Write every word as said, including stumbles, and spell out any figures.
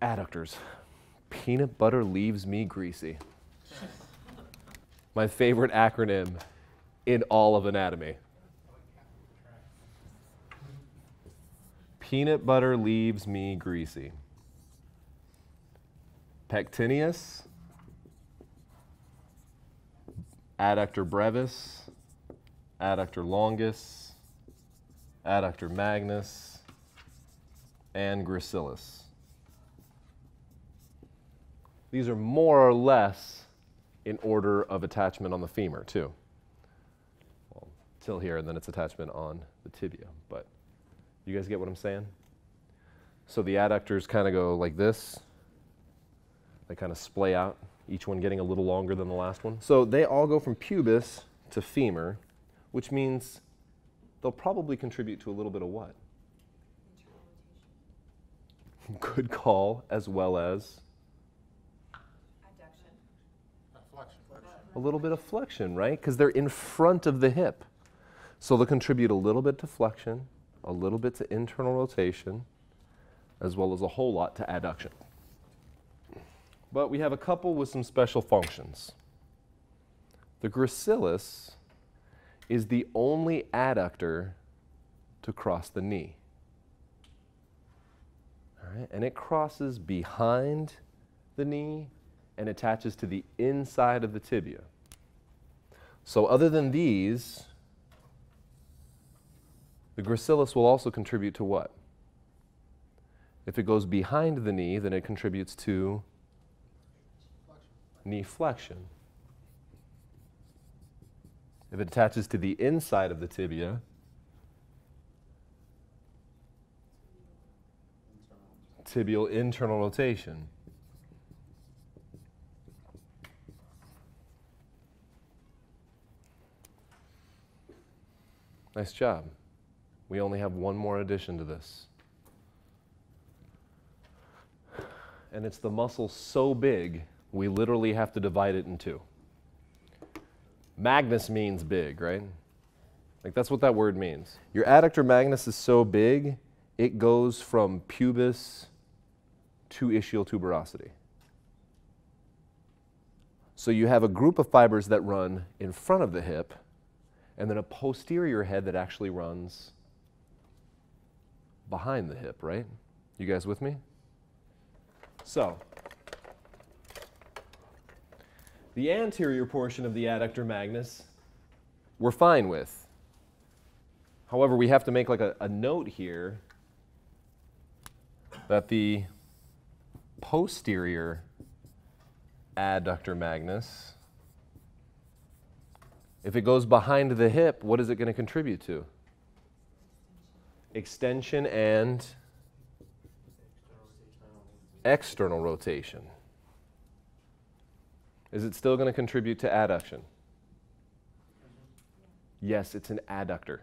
Adductors. Peanut butter leaves me greasy. My favorite acronym in all of anatomy. Peanut butter leaves me greasy. Pectineus, adductor brevis, adductor longus, adductor magnus, and gracilis. These are more or less in order of attachment on the femur, too. Well, till here, and then it's attachment on the tibia. But you guys get what I'm saying? So the adductors kind of go like this. They kind of splay out, each one getting a little longer than the last one. So they all go from pubis to femur, which means they'll probably contribute to a little bit of what? Good call, as well as? A little bit of flexion, right? Because they're in front of the hip. So they'll contribute a little bit to flexion, a little bit to internal rotation, as well as a whole lot to adduction. But we have a couple with some special functions. The gracilis is the only adductor to cross the knee. All right, and it crosses behind the knee and attaches to the inside of the tibia. So other than these, the gracilis will also contribute to what? If it goes behind the knee, then it contributes to knee flexion. If it attaches to the inside of the tibia, tibial internal rotation. Nice job. We only have one more addition to this. And it's the muscle so big we literally have to divide it in two. Magnus means big, right? Like that's what that word means. Your adductor magnus is so big, it goes from pubis to ischial tuberosity. So you have a group of fibers that run in front of the hip, and then a posterior head that actually runs behind the hip, right? You guys with me? So, the anterior portion of the adductor magnus, we're fine with. However, we have to make like a, a note here that the posterior adductor magnus, if it goes behind the hip, what is it going to contribute to? Extension and external rotation. Is it still going to contribute to adduction? Yes, it's an adductor.